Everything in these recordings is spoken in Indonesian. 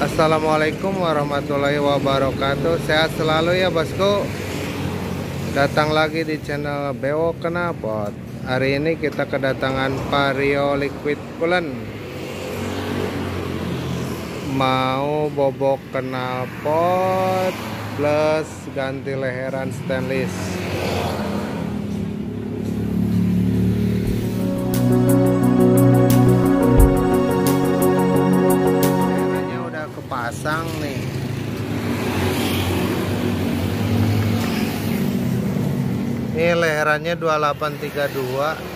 Assalamualaikum warahmatullahi wabarakatuh. Sehat selalu ya bosku. Datang lagi di channel Bewok Knalpot. Hari ini kita kedatangan Vario Liquid Colnd. Mau bobok knalpot plus ganti leheran stainless. Pasang nih, ini leherannya 2832.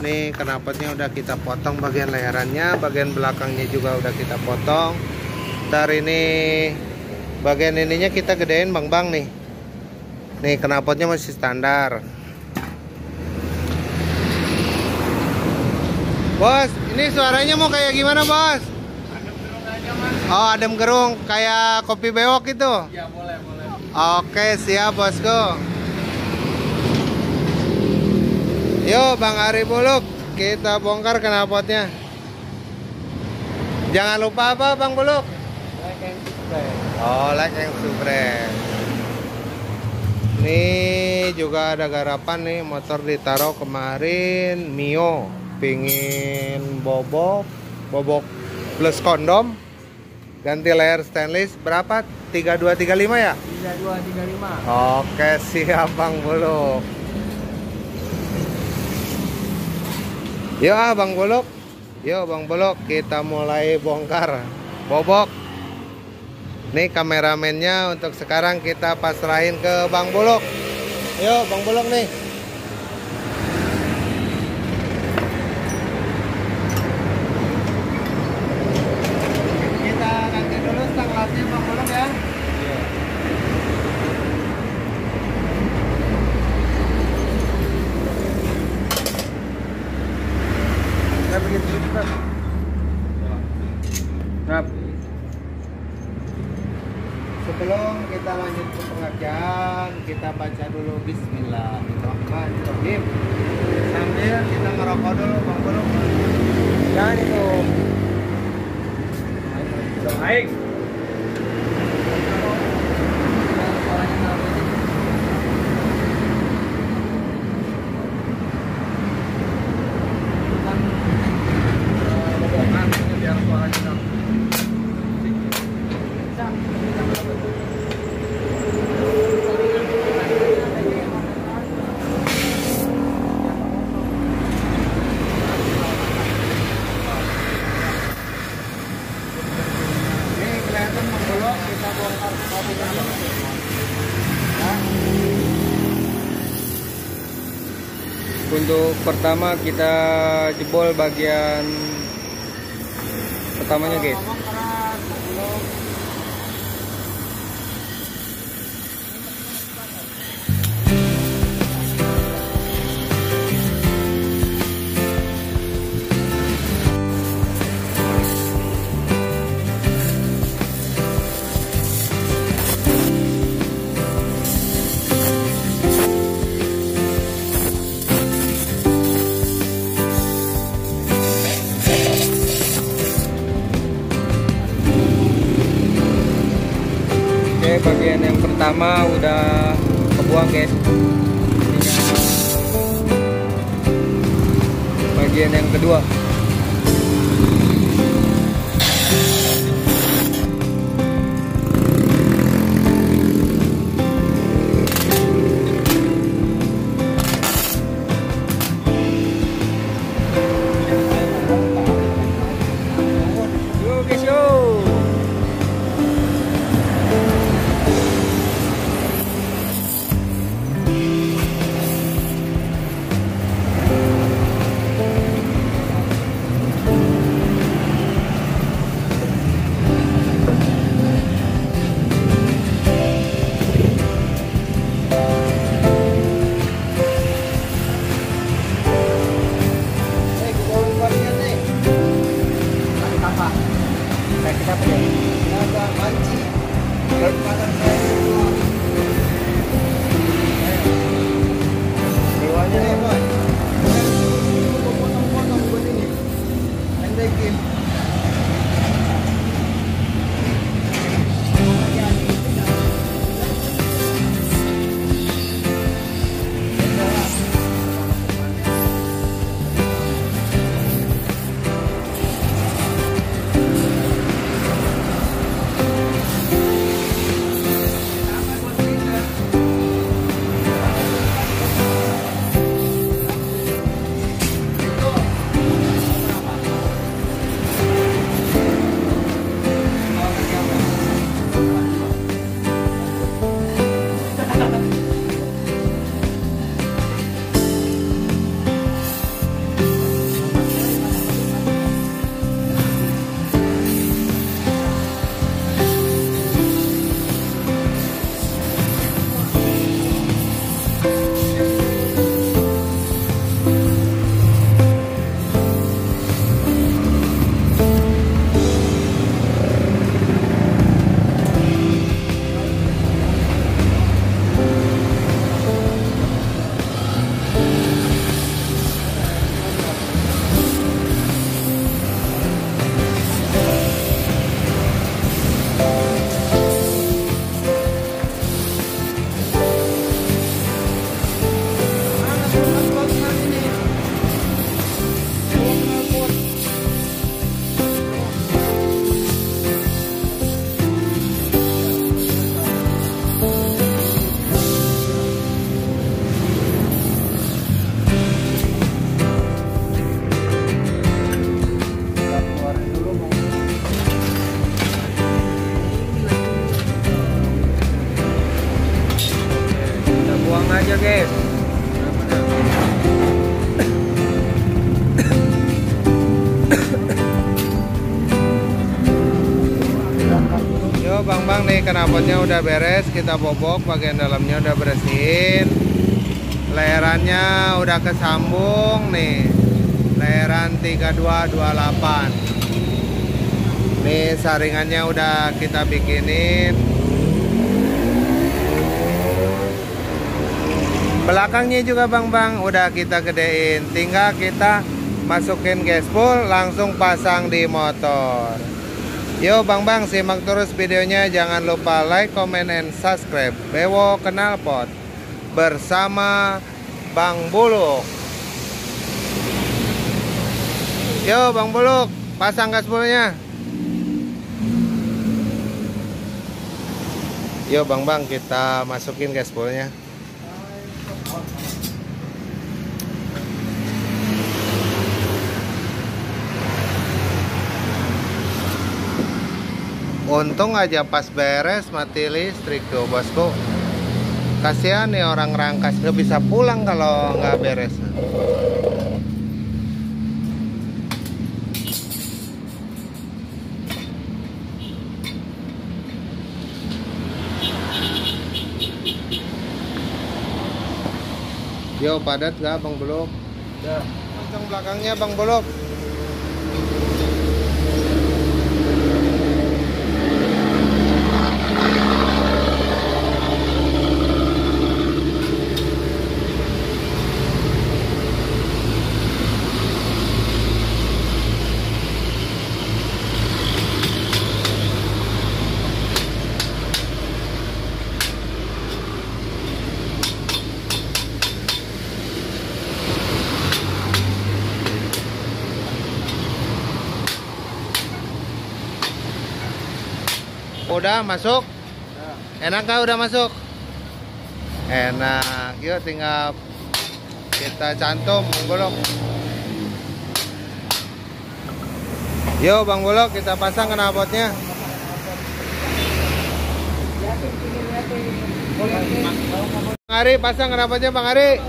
Nih knalpotnya udah kita potong bagian leherannya, bagian belakangnya juga udah kita potong. Ntar ini bagian ininya kita gedein bang nih. Nih knalpotnya masih standar. Bos, ini suaranya mau kayak gimana, Bos? Adem gerung aja, Mas. Oh, adem gerung kayak kopi bewok itu? Iya, boleh, boleh. Oke, siap, Bosku. Yuk, Bang Ari Buluk, kita bongkar knalpotnya. Jangan lupa apa, Bang Buluk? Like and subscribe. Oh, like and subscribe. Nih juga ada garapan nih, motor ditaruh kemarin Mio. Pingin bobok plus kondom ganti leher stainless berapa? 3235 ya? 3235. Oke, siap Bang Buluk. Yuk Bang Buluk. Yuk Bang Buluk, kita mulai bongkar bobok. Nih kameramennya untuk sekarang kita pasrahin ke Bang Buluk. Yuk Bang Buluk nih. Sebelum kita lanjut ke pengerjaan, kita baca dulu Bismillahirrahmanirrahim. Sambil kita ngerokok dulu Bang Buluk. Jangan itu. Baik. Untuk pertama kita jebol bagian pertamanya guys. Bagian yang pertama udah kebuang guys. Bagian yang kedua. Nah, kita punya tenaga panci berpadan dengan dewanya nih boy. Potong-potong buat ini. Pendekin. Bang nih knalpotnya udah beres, kita bobok, bagian dalamnya udah bersihin, leherannya udah kesambung nih, leheran 3228 nih, saringannya udah kita bikinin, belakangnya juga bang udah kita gedein, tinggal kita masukin gaspol langsung pasang di motor. Yo bang simak terus videonya, jangan lupa like, comment, and subscribe. Bewok Knalpot bersama Bang Buluk. Yo Bang Buluk, pasang gaspolnya. Yo bang kita masukin gaspolnya. Untung aja pas beres mati listrik tuh bosku. Kasihan nih orang Rangkas, nggak bisa pulang kalau nggak beres. Yo padat nggak Bang Buluk? Ya. Kancang belakangnya Bang Buluk. Udah masuk? Enak kah udah masuk? Enak. Yuk tinggal kita cantum Bang Buluk. Yuk Bang Buluk kita pasang knalpotnya. Bang Ari pasang knalpotnya Bang Ari.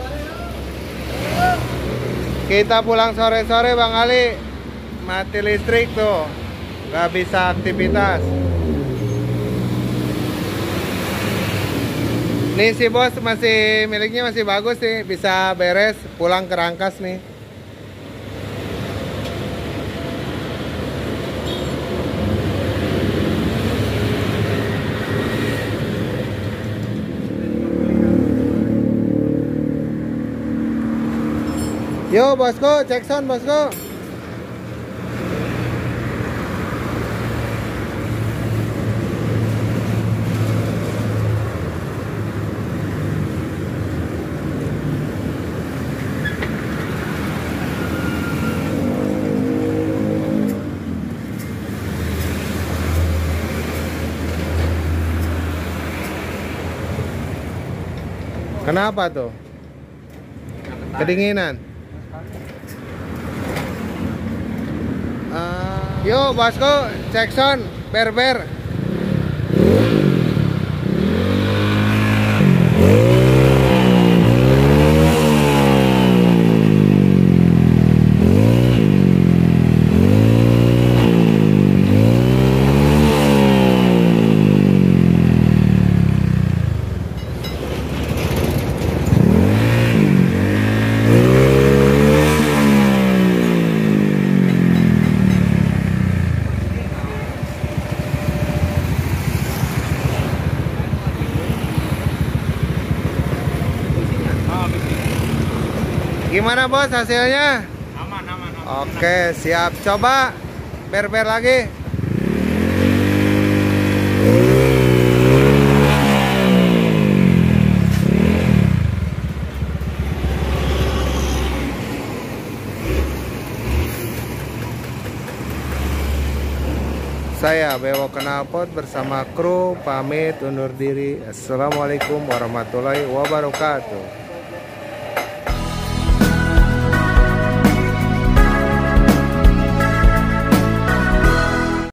Kita pulang sore-sore Bang Ali. Mati listrik tuh. Gak bisa aktivitas. Nih si bos masih miliknya masih bagus sih, bisa beres pulang ke Rangkas nih. Yo bosku, cek sound bosku. Kenapa tuh? Kedinginan. Yuk bosku, cek sound berber. Gimana bos hasilnya? Aman, aman, aman. Oke, siap. Coba ber-ber lagi. Saya Bewok Knalpot bersama kru pamit undur diri. Assalamualaikum warahmatullahi wabarakatuh.